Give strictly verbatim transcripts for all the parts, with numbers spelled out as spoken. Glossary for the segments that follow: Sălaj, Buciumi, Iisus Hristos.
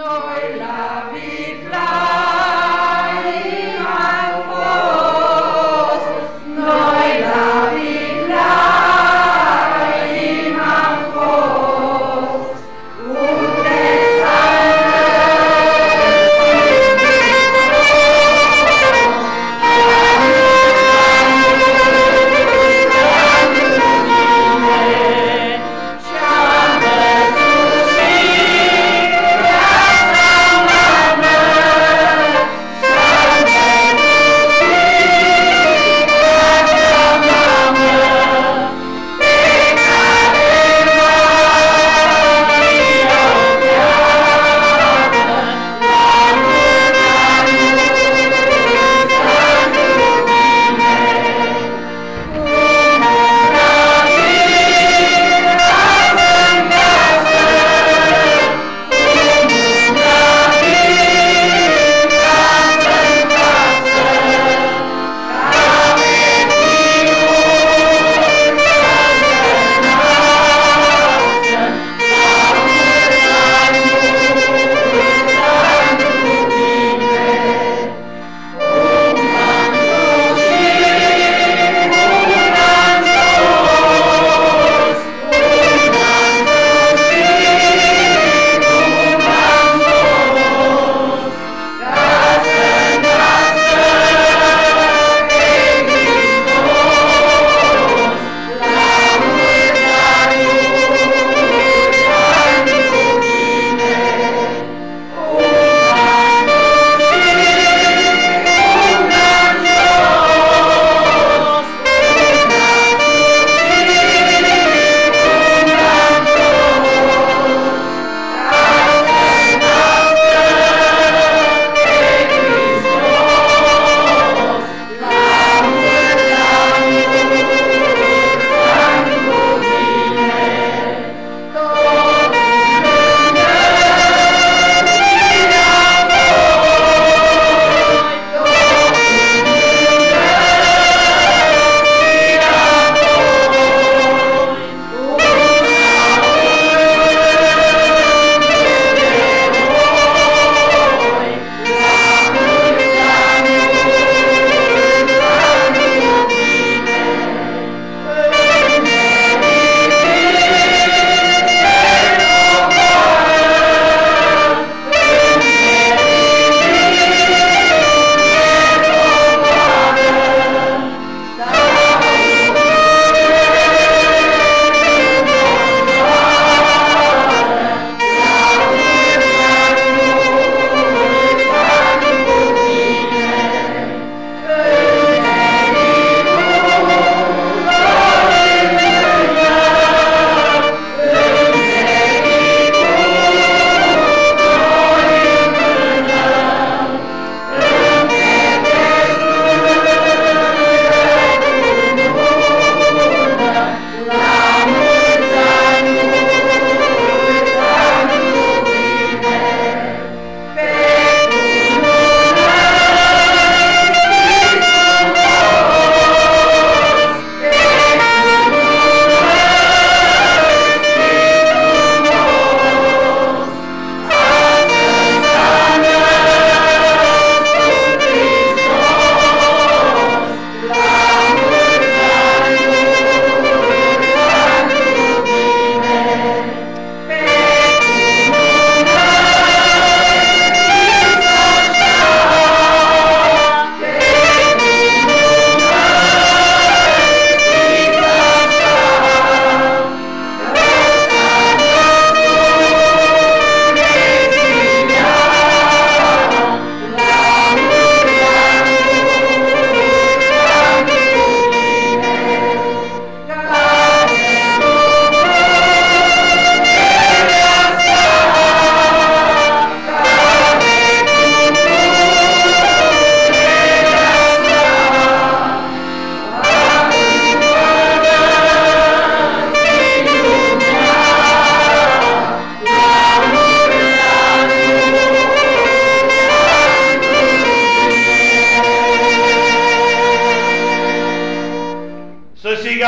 Noi la Viflai am fost, noi la Viflai am fost,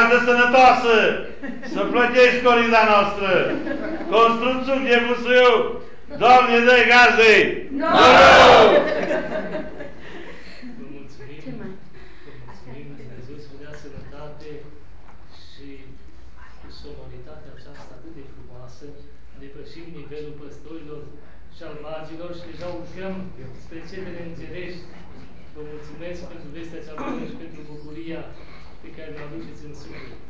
unde să plătești coriza noastră, Constrânțuc de Busuiu, Doamne, dă-i gazdă-i! No! Vă mulțumim! Ce mai? Vă mulțumim! Dumnezeu să dea sănătate și cu sonoritatea aceasta atât de frumoasă, depășim nivelul păstorilor și al magilor și deja urcăm spre cele îngerești. Vă mulțumesc pentru vestea cea bună și pentru bucuria pe care ne aduceți în suflet.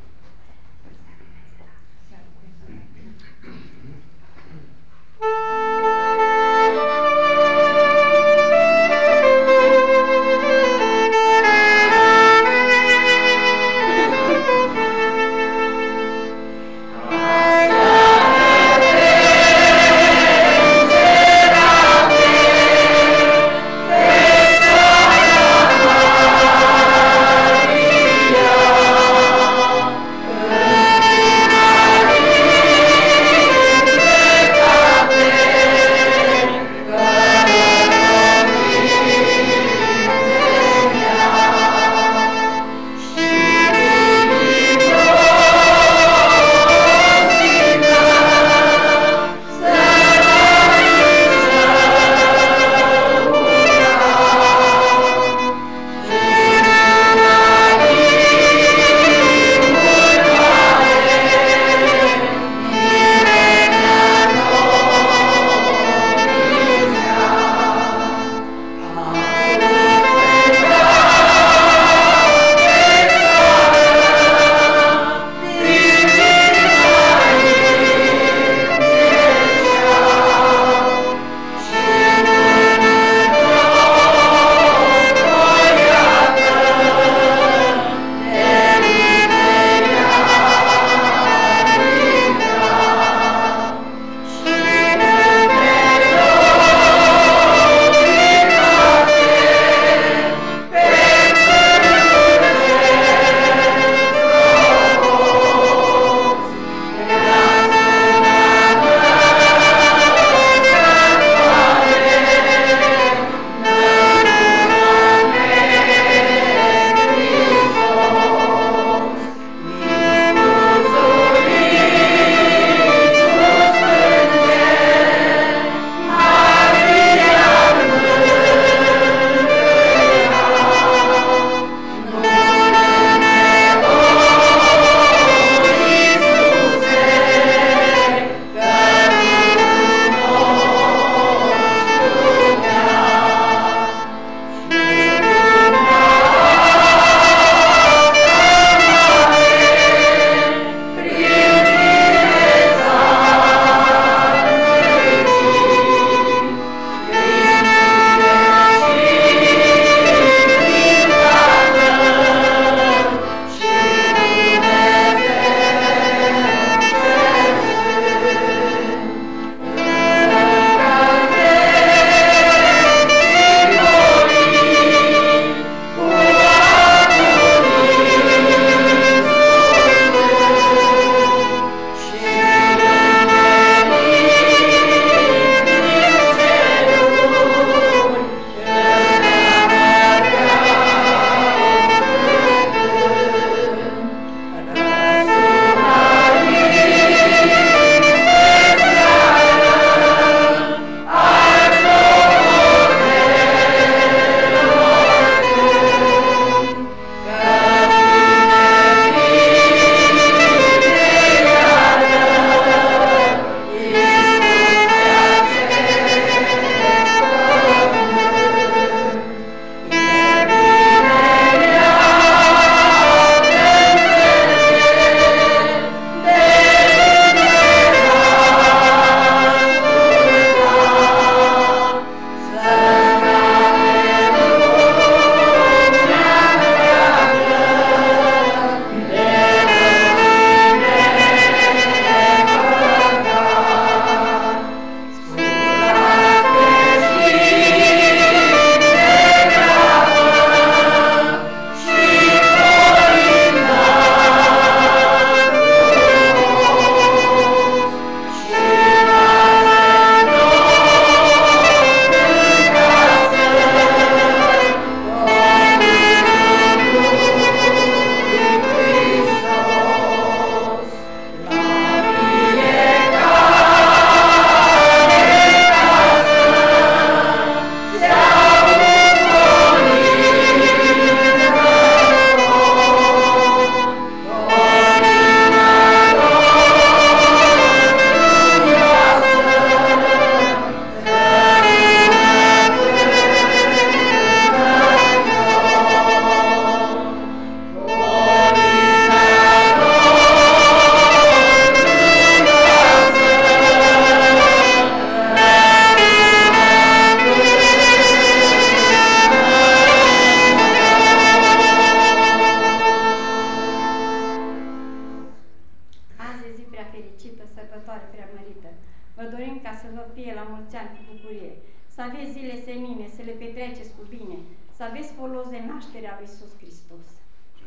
fericită sărbătoare preamărită. Vă dorim ca să vă fie la mulți ani cu bucurie, să aveți zile senine, să le petreceți cu bine, să aveți folos de nașterea lui Iisus Hristos.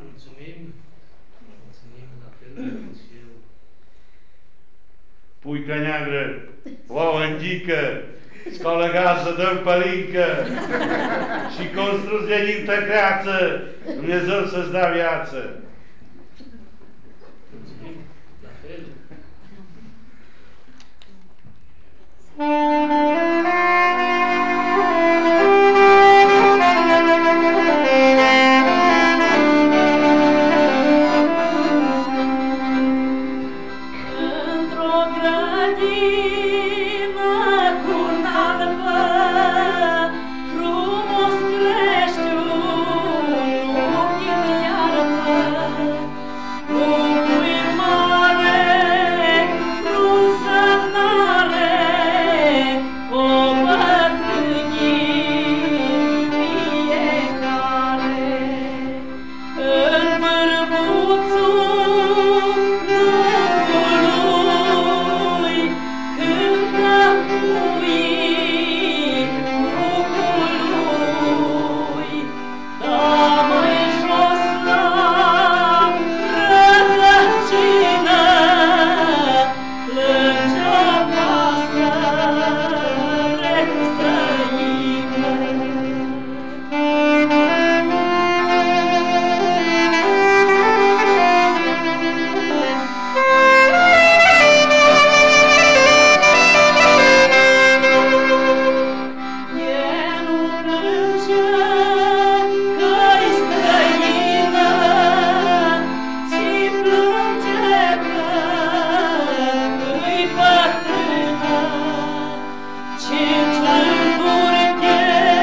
Mulțumim! Mulțumim la fel și eu. Puica neagră, oa indică, scolăgasă, dăm părincă și construzie din tăcreață, Dumnezeu să-ți dea viață. La fel. Într-o grădină cu un albă frumos crește un om din iarbă, un pui mare, frunză tare, o bătrânie fiecare. În vârvuțul lângului cântă puii cucului, dar mai jos la rădăcină plânge o pasăre străină. E nu plânge că-i străină, ci plânge că îi bătrână. Cinci ani în curte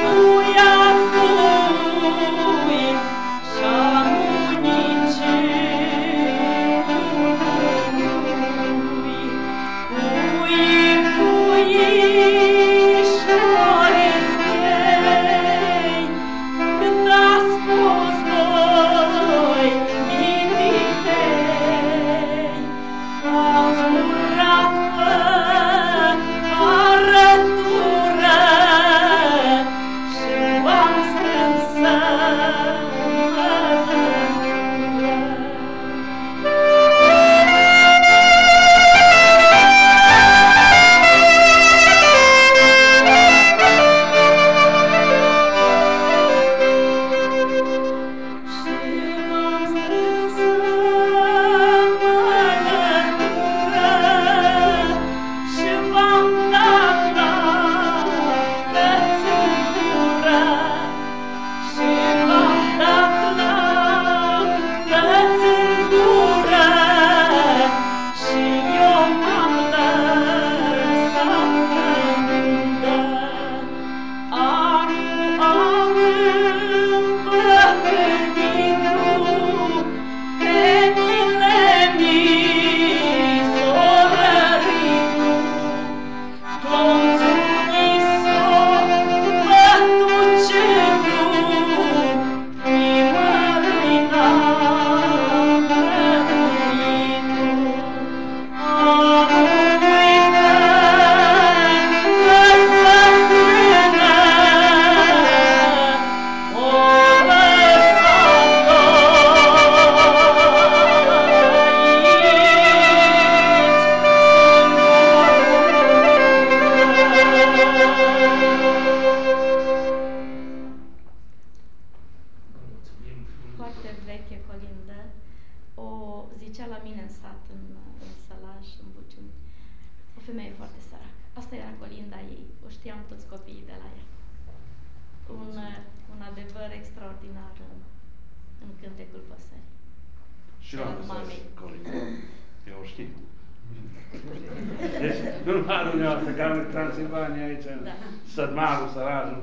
cu ea fui și-a municit lui. Cui, cui și-orintei, când ați fost doi mititei, au zburat pe arătură și v-am strâns sănătură. Și v-am strâns sănătură și v-am dat la tățândură, și v-am dat la tățândură, și eu m-am lăsat mândă. Anul, anul, bătrânindu, pe tine mi s-o rărindu. Domnul Iisus mă duce cu mărâina mărânindu. Anul uită că-s bătrână, o Mulțumim frumos. Foarte veche colindă, o zicea la mine în sat, în, în Sălaj, în Buciumi, o femeie foarte săracă. Asta era colinda ei, o știam toți copiii de la ea. Un, un adevăr extraordinar în, în cântecul păsării. Și la mamei. Eu o știu. Deci, nu numai dumneavoastră, că am în Transilvania aici, în Da. Sădmarul, Sărajul. Da.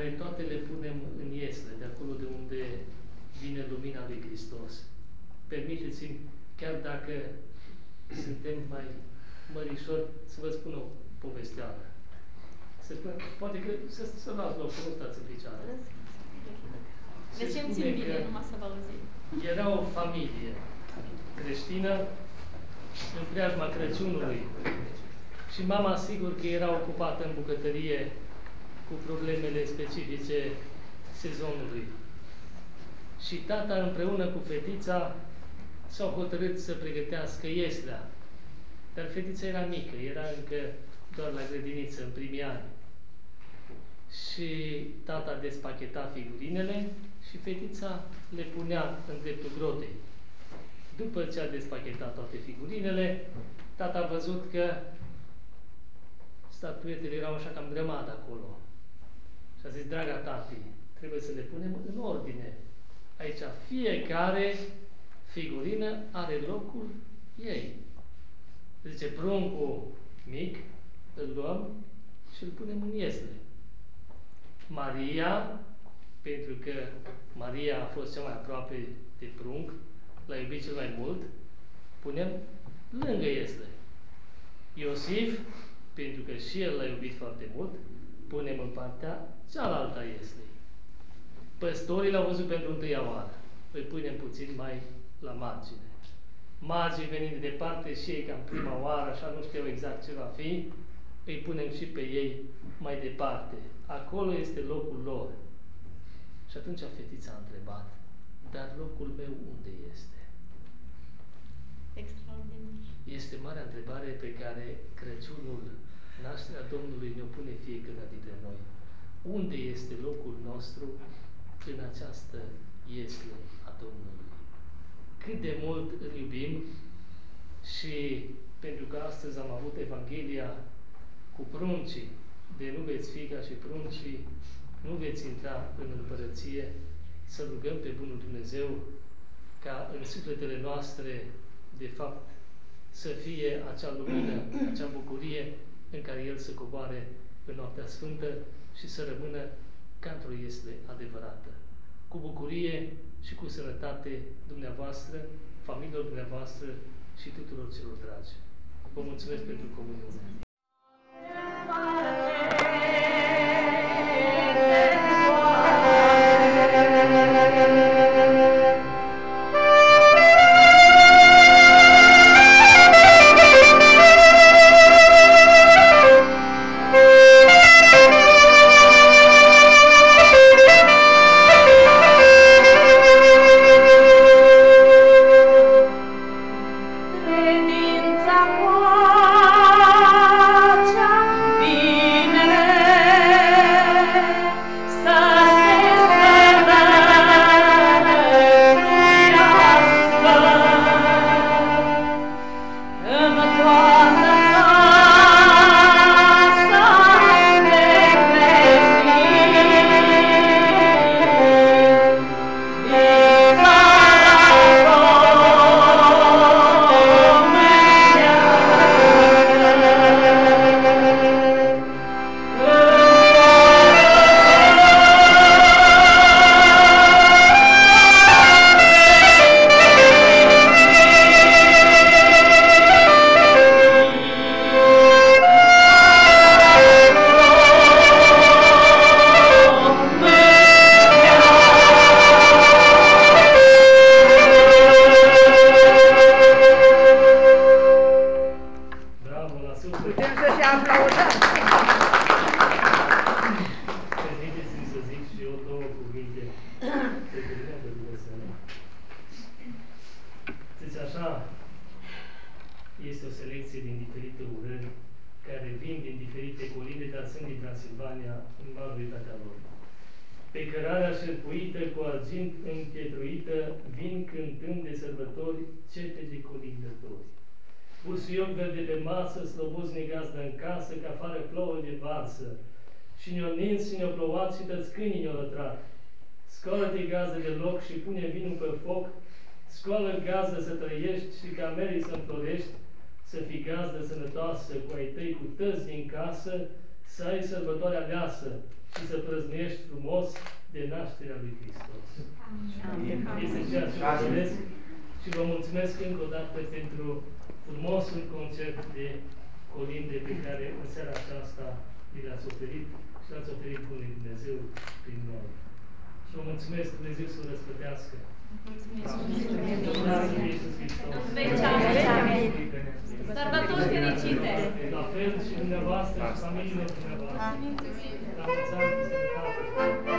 care toate le punem în iesle, de acolo de unde vine lumina lui Hristos. Permiteți-mi, chiar dacă suntem mai mărișori, să vă spun o povesteală. Se spune, poate că să, să las loc, să nu stați în picioare. Se spune că era o familie creștină în preajma Crăciunului și mama, sigur că era ocupată în bucătărie cu problemele specifice sezonului. Și tata, împreună cu fetița, s-au hotărât să pregătească ieslea. Dar fetița era mică, era încă doar la grădiniță, în primii ani. Și tata despacheta figurinele și fetița le punea în dreptul grotei. După ce a despachetat toate figurinele, tata a văzut că statuetele erau așa cam grămadă acolo. Și a zis, draga tati, trebuie să le punem în ordine. Aici fiecare figurină are locul ei. Zice, pruncul mic îl luăm și îl punem în iesle. Maria, pentru că Maria a fost cea mai aproape de prunc, l-a iubit cel mai mult, punem lângă iesle. Iosif, pentru că și el l-a iubit foarte mult, punem în partea cealaltă a ieslei. Păstorii l-au văzut pentru întâia oară. Îi punem puțin mai la margine. Magii venind de departe și ei, ca în prima oară, așa nu știu exact ce va fi, îi punem și pe ei mai departe. Acolo este locul lor. Și atunci fetița a întrebat, dar locul meu unde este? Extraordinar. Este marea întrebare pe care Crăciunul, nașterea Domnului, ne-o pune fiecare dintre noi. Unde este locul nostru în această iesle a Domnului? Cât de mult îl iubim și pentru că astăzi am avut Evanghelia cu pruncii, de nu veți fi ca și pruncii, nu veți intra în împărăție, să rugăm pe Bunul Dumnezeu ca în sufletele noastre, de fapt, să fie acea lumină, acea bucurie în care El se coboare în noaptea sfântă și să rămână ca într-o iesle adevărată. Cu bucurie și cu sănătate dumneavoastră, familiilor dumneavoastră și tuturor celor dragi. Vă mulțumesc pentru comuniune. Și ne-o nins și ne-o plouat și tăți câinii ne-o rătrat. Scoală-te gazdă de loc și pune vinul pe foc, scoală gazdă să trăiești și camerii să-mi florești, să fii gazdă sănătoasă cu ai tăi cu tăzi din casă, să să ai sărbătoarea veasă și să prăznești frumos de nașterea lui Hristos. Este ceea ce vă doresc și vă mulțumesc încă o dată pentru frumosul concert de colinde pe care în seara aceasta vi l-ați oferit și l-ați oferit Bunii Dumnezeu prin noi. Și vă mulțumesc, Dumnezeu să vă răsplătească. Mulțumesc! Sărbători fericite! La fel și dumneavoastră și familiile dumneavoastră.